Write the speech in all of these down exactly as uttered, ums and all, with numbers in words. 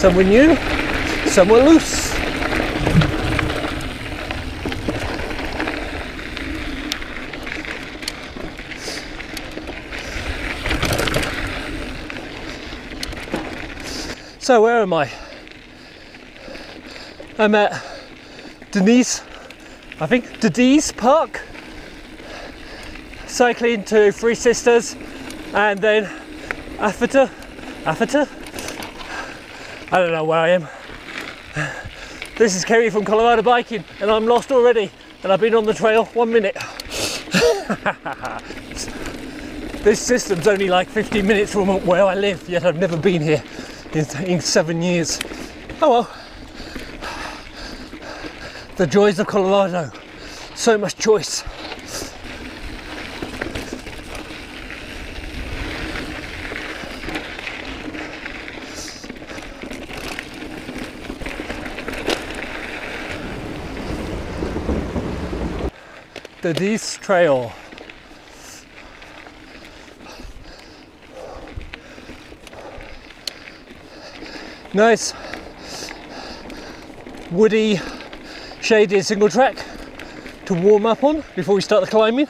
Somewhere new, somewhere loose. So where am I? I'm at Dedisse, I think Dedisse Park, cycling to Three Sisters and then Alderfer, Alderfer? I don't know where I am. This is Kerry from Colorado Biking and I'm lost already and I've been on the trail one minute. This system's only like fifteen minutes from where I live, yet I've never been here in, in seven years. Oh well. The joys of Colorado. So much choice. The Dedisse Trail. Nice woody shaded single track to warm up on before we start the climbing.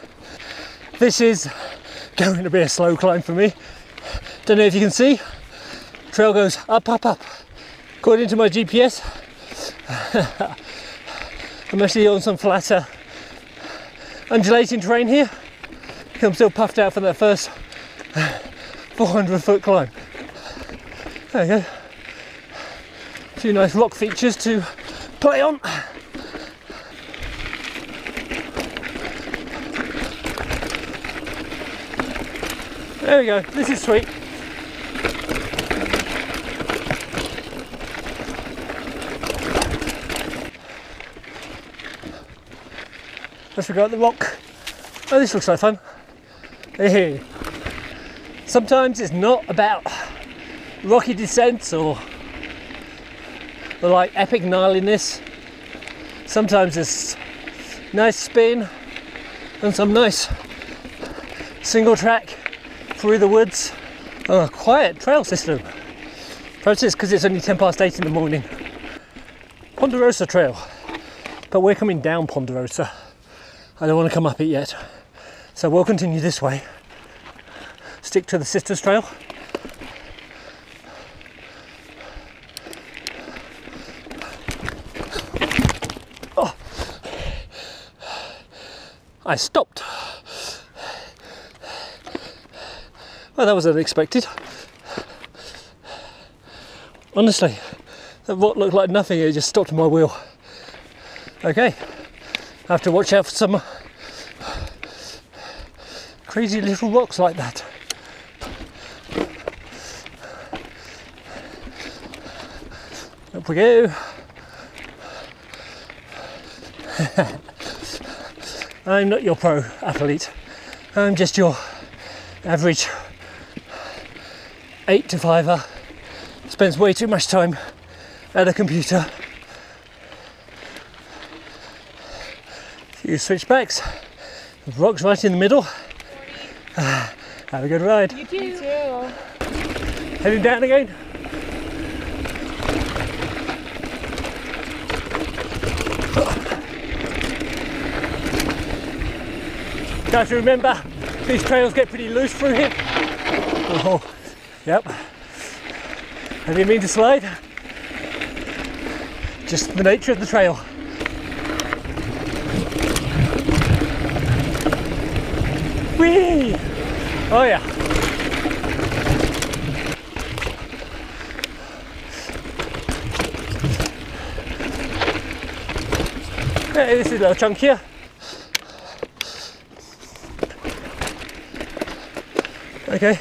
This is going to be a slow climb for me. Don't know if you can see, trail goes up, up, up. According to my G P S, I'm actually on some flatter undulating terrain here. I'm still puffed out for that first four hundred foot climb. There we go. A few nice rock features to play on. There we go, this is sweet. Let's go up the rock. Oh, this looks like fun. Hey. Sometimes it's not about rocky descents or the like epic gnarliness. Sometimes it's nice spin and some nice single track through the woods on a quiet trail system. Perhaps it's because it's only ten past eight in the morning. Ponderosa Trail, but we're coming down Ponderosa. I don't want to come up it yet, so we'll continue this way. Stick to the Sister's Trail. Oh. I stopped. Well, that was unexpected. Honestly, that rock looked like nothing, it just stopped my wheel. Okay. I have to watch out for some crazy little rocks like that. Up we go. I'm not your pro athlete. I'm just your average eight to fiver. Spends way too much time at a computer. Few switchbacks, rocks right in the middle. Uh, have a good ride. You too. Heading down again. You have to remember, these trails get pretty loose through here. Oh, yep. I didn't mean to slide. Just the nature of the trail. Whee! Oh yeah. Hey, this is a little chunkier. Okay.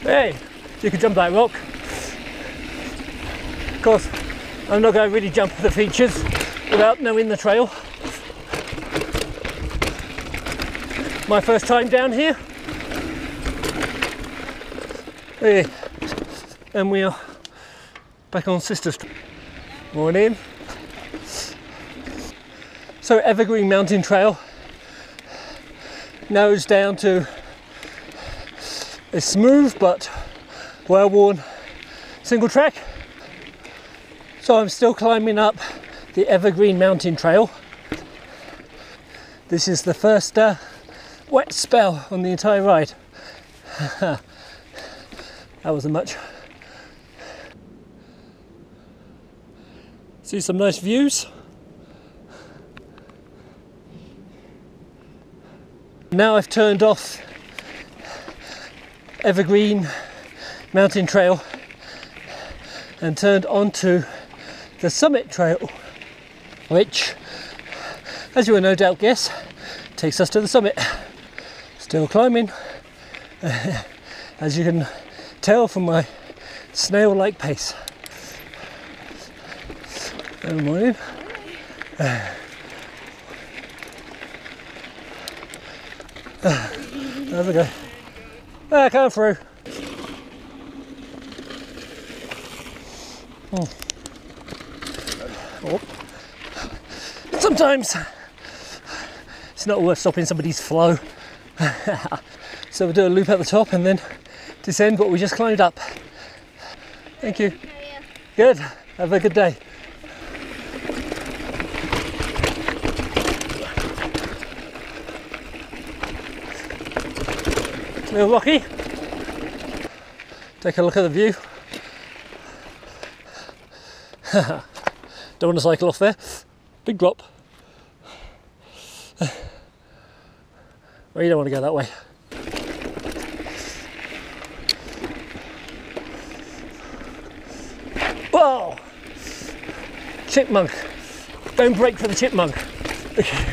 Hey, you can jump that rock. Of course, I'm not going to really jump the features without knowing the trail. My first time down here. Hey. And we are back on Sister's Trail. Morning. So Evergreen Mountain Trail nose down to a smooth but well-worn single track. So I'm still climbing up the Evergreen Mountain Trail. This is the first uh, wet spell on the entire ride. That wasn't much. See some nice views. Now I've turned off Evergreen Mountain Trail and turned onto the Summit Trail, which, as you will no doubt guess, takes us to the summit. Still climbing, as you can tell from my snail-like pace. Good morning. Uh, uh, there we go. Ah, come through. Oh. Oh. Sometimes it's not worth stopping somebody's flow. So we'll do a loop at the top and then descend what we just climbed up. Thank you. Good. Have a good day. It's a little rocky. Take a look at the view. Don't want to cycle off there. Big drop. Well, you don't want to go that way. Whoa! Chipmunk. Don't break for the chipmunk. Okay.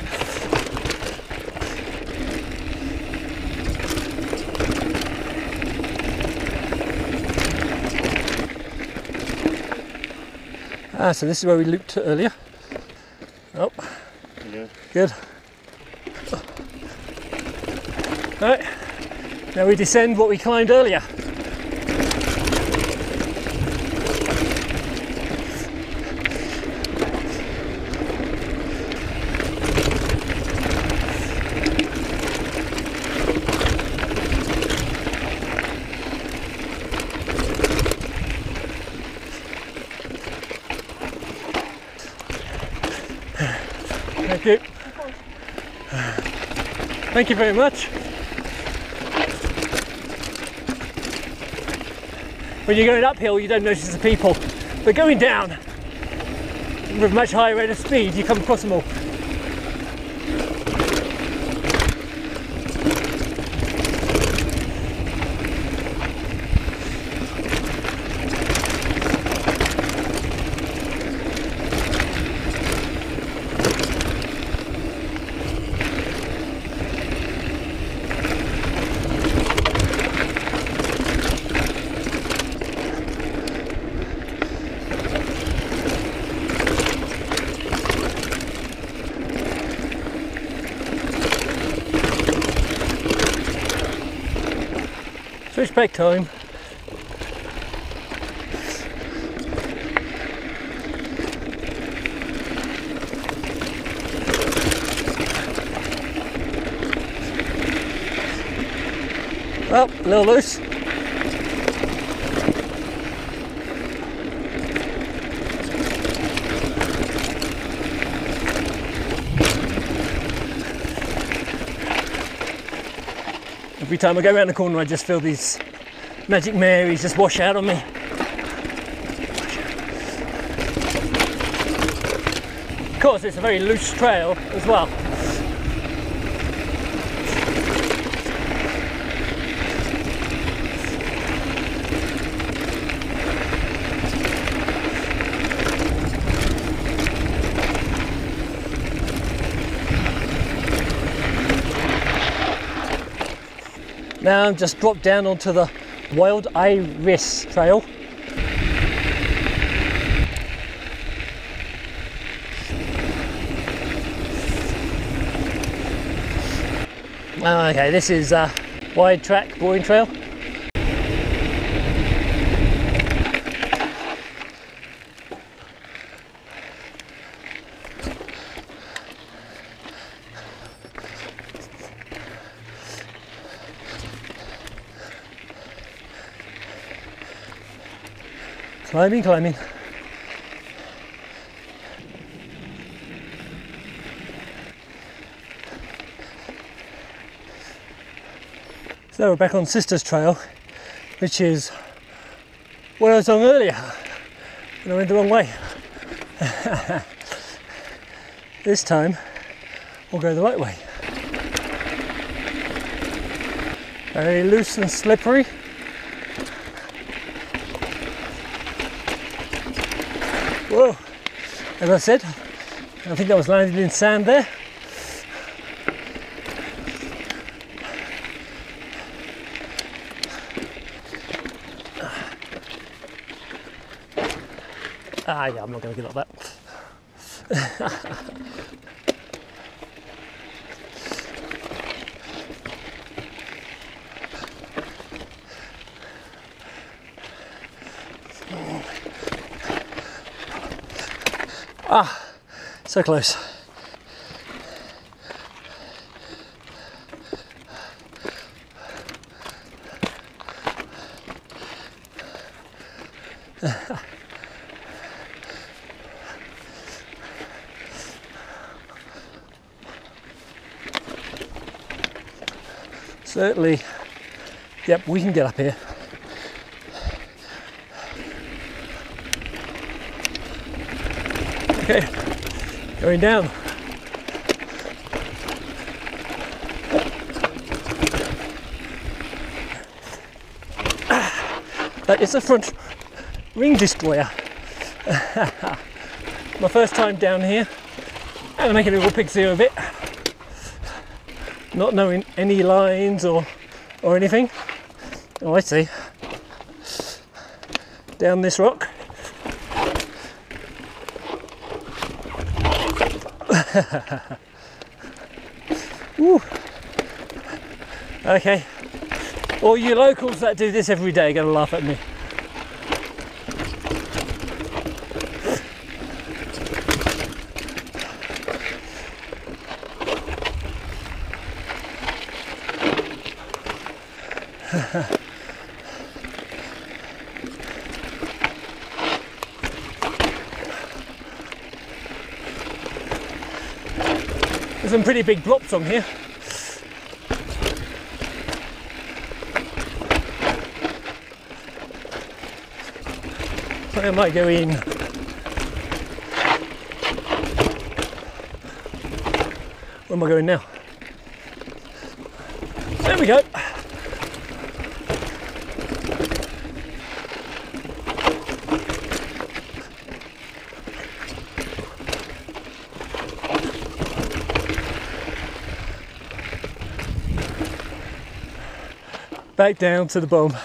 Ah, so this is where we looped earlier. Oh, yeah. Good. Right, now we descend what we climbed earlier. Thank you. Thank you very much. When you're going uphill, you don't notice the people, but going down with a much higher rate of speed, you come across them all. Back time. Well, a little loose. Every time I go around the corner, I just feel these Magic Marys just wash out on me. Of course, it's a very loose trail as well. Now I'm just dropped down onto the Wild Iris Trail. Oh, okay, this is a wide track, boring trail. Climbing, climbing. So we're back on Sister's Trail, which is what I was on earlier, and I went the wrong way. This time, we'll go the right way. Very loose and slippery. Whoa, as I said, I think I was landed in sand there. Ah yeah, I'm not going to give up that. Ah, so close. Certainly, yep, we can get up here. Okay, going down. That is a front ring destroyer. My first time down here. I'm gonna make a little pixie of it. Not knowing any lines or or anything. Oh, I see. Down this rock. Woo. Okay, all you locals that do this every day are going to laugh at me. Some pretty big drops on here. So I might go in. Where am I going now? There we go. Back down to the bottom.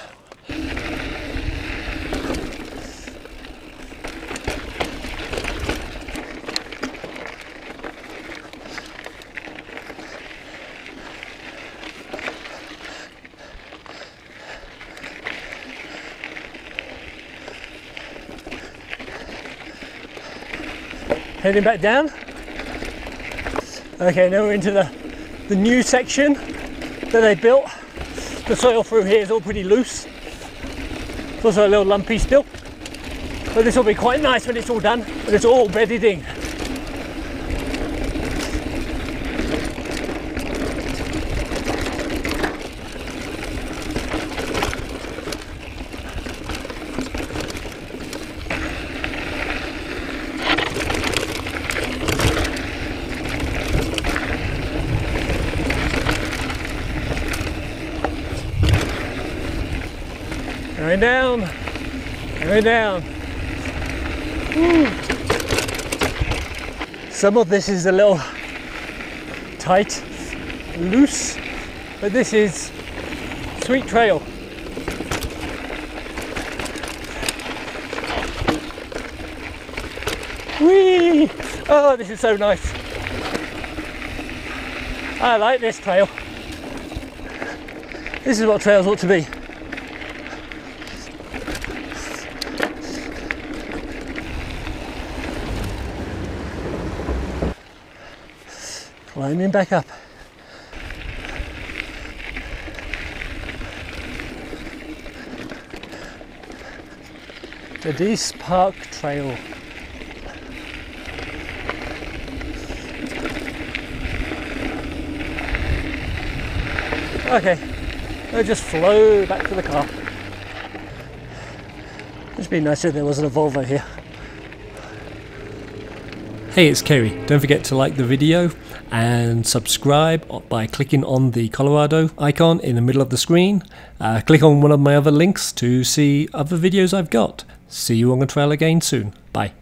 Heading back down. Okay, now we're into the, the new section that they built. The soil through here is all pretty loose. It's also a little lumpy still. But this will be quite nice when it's all done, when it's all bedded in. Going down, going down. Woo. Some of this is a little tight, loose, but this is sweet trail. Whee! Oh, this is so nice. I like this trail. This is what trails ought to be. Climbing back up. Dedisse Park Trail. Okay, I'll just flow back to the car. It'd be nicer if there wasn't a Volvo here. Hey, it's Kerry. Don't forget to like the video and subscribe by clicking on the Colorado icon in the middle of the screen. Uh, click on one of my other links to see other videos I've got. See you on the trail again soon. Bye.